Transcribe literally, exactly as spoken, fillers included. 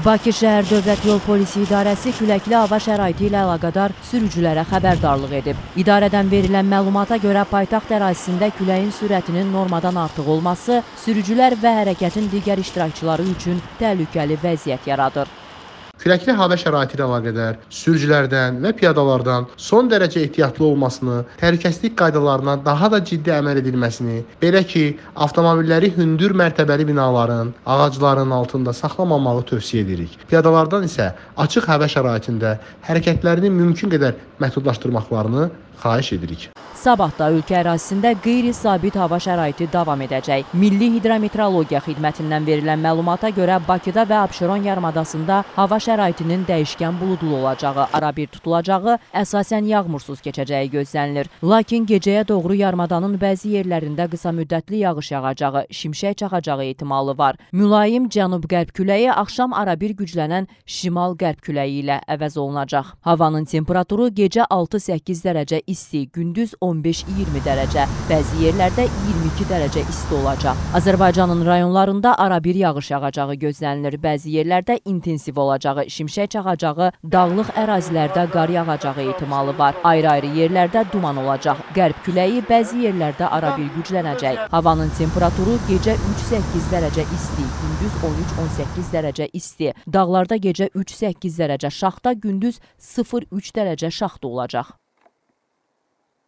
Bakı Şəhər Dövlət Yol Polisi İdarəsi küləkli hava şəraiti ilə əlaqədar sürücülərə xəbərdarlıq edib. İdarədən verilən məlumata görə paytaxt ərazisində küləyin sürətinin normadan artıq olması sürücülər və hərəkətin digər iştirakçıları üçün təhlükəli vəziyyət yaradır. Küləkli hava şəraiti ilə əlaqədar sürücülərdən və piyadalardan son dərəcə ehtiyatlı olmasını, təhlükəsizlik qaydalarına daha da ciddi əməl edilməsini, belə ki, avtomobilləri hündür mərtəbəli binaların, ağacların altında saxlamamağı tövsiyə edirik. Piyadalardan isə açıq hava şəraitində hərəkətlərini mümkün qədər məhdudlaşdırmaqlarını xahiş edirik. Sabah da ölkə ərazisində qeyri-sabit hava şəraiti davam edəcək. Milli Hidrometeorologiya xidmətindən verilən məlumata görə Bakıda və Abşeron yarımadasında hava şəraitinin dəyişkən buludlu olacağı, arabir tutulacağı, əsasən yağmursuz keçəcəyi gözlənilir. Lakin gecəyə doğru yarımadanın bəzi yerlərində qısa müddətli yağış yağacağı, şimşək çaxacağı ehtimalı var. Mülayim cənub-qərb küləyi axşam arabir güclənən şimal-qərb küləyi ilə əvəz olunacaq. Havanın temperaturu gecə altı səkkiz dərəcə isti, gündüz on beş iyirmi dərəcə, bəzi yerlərdə iyirmi iki dərəcə isti olacaq. Azərbaycanın rayonlarında arabir yağış yağacağı gözlənilir. Bəzi yerlərdə intensiv olacağı, şimşək çaxacağı, dağlıq ərazilərdə qar yağacağı ehtimalı var. Ayrı-ayrı yerlərdə duman olacaq. Qərb küləyi bəzi yerlərdə arabir güclənəcək. Havanın temperaturu gecə üç səkkiz dərəcə isti, gündüz on üç on səkkiz dərəcə isti. Dağlarda gecə üç səkkiz dərəcə şaxta, gündüz sıfır üç dərəcə şaxta olacaq.